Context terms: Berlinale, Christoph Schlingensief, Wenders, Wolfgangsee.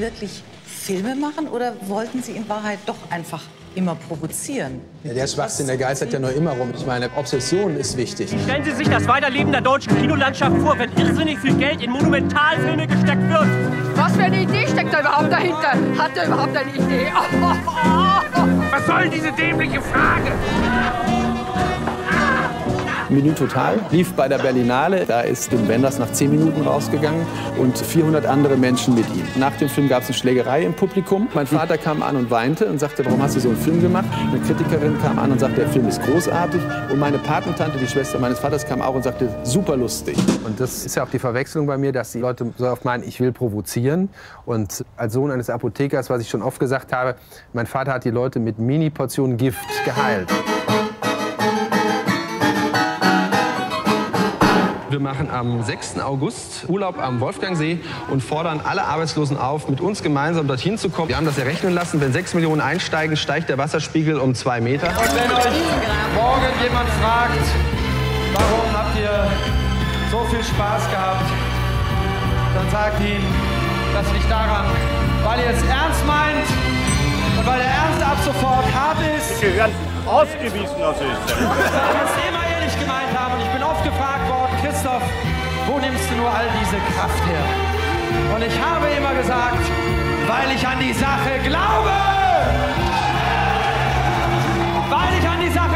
wirklich Filme machen oder wollten Sie in Wahrheit doch einfach immer provozieren? Ja, der Schwachsinn, der geistert ja nur immer rum. Ich meine, Obsession ist wichtig. Stellen Sie sich das Weiterleben der deutschen Kinolandschaft vor, wenn irrsinnig viel Geld in Monumentalfilme gesteckt wird. Was für eine Idee steckt da überhaupt dahinter? Hat er überhaupt eine Idee? Oh, oh, oh, oh. Was soll diese dämliche Frage? Menü Total lief bei der Berlinale. Da ist dem Wenders nach 10 Minuten rausgegangen und 400 andere Menschen mit ihm. Nach dem Film gab es eine Schlägerei im Publikum. Mein Vater kam an und weinte und sagte, warum hast du so einen Film gemacht? Eine Kritikerin kam an und sagte, der Film ist großartig. Und meine Patentante, die Schwester meines Vaters, kam auch und sagte, super lustig. Und das ist ja auch die Verwechslung bei mir, dass die Leute so oft meinen, ich will provozieren. Und als Sohn eines Apothekers, was ich schon oft gesagt habe, mein Vater hat die Leute mit Mini-Portionen Gift geheilt. Wir machen am 6. August Urlaub am Wolfgangsee und fordern alle Arbeitslosen auf, mit uns gemeinsam dorthin zu kommen. Wir haben das errechnen lassen, wenn 6 Millionen einsteigen, steigt der Wasserspiegel um 2 Meter. Und wenn euch morgen jemand fragt, warum habt ihr so viel Spaß gehabt, dann sagt ihm, das liegt daran, weil ihr es ernst meint und weil der Ernst ab sofort hart ist. Wir gehören ausgewiesen aus Österreich. Wir immer ehrlich gemeint haben und ich bin oft gefragt worden, Christoph, wo nimmst du nur all diese Kraft her? Und ich habe immer gesagt, weil ich an die Sache glaube! Weil ich an die Sache